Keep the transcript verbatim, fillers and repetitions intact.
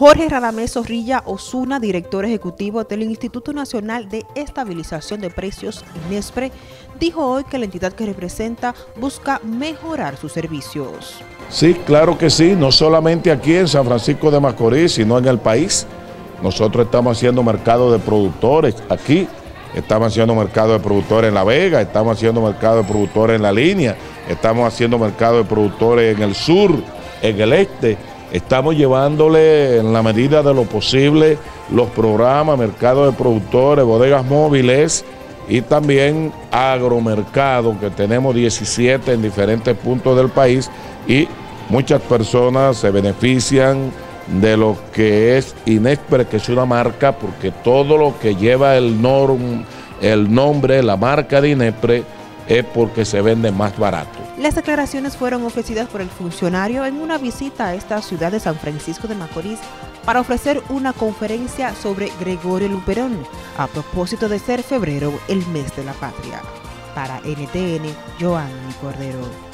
Jorge Radamés Zorrilla Osuna, director ejecutivo del Instituto Nacional de Estabilización de Precios, INESPRE, dijo hoy que la entidad que representa busca mejorar sus servicios. Sí, claro que sí, no solamente aquí en San Francisco de Macorís, sino en el país. Nosotros estamos haciendo mercado de productores aquí, estamos haciendo mercado de productores en La Vega, estamos haciendo mercado de productores en La Línea, estamos haciendo mercado de productores en el sur, en el este. Estamos llevándole en la medida de lo posible los programas, mercado de productores, bodegas móviles y también agromercado, que tenemos diecisiete en diferentes puntos del país, y muchas personas se benefician de lo que es INESPRE, que es una marca, porque todo lo que lleva el, norm, el nombre, la marca de INESPRE, es porque se vende más barato. Las declaraciones fueron ofrecidas por el funcionario en una visita a esta ciudad de San Francisco de Macorís para ofrecer una conferencia sobre Gregorio Luperón, a propósito de ser febrero el mes de la patria. Para N T N, Joanny Cordero.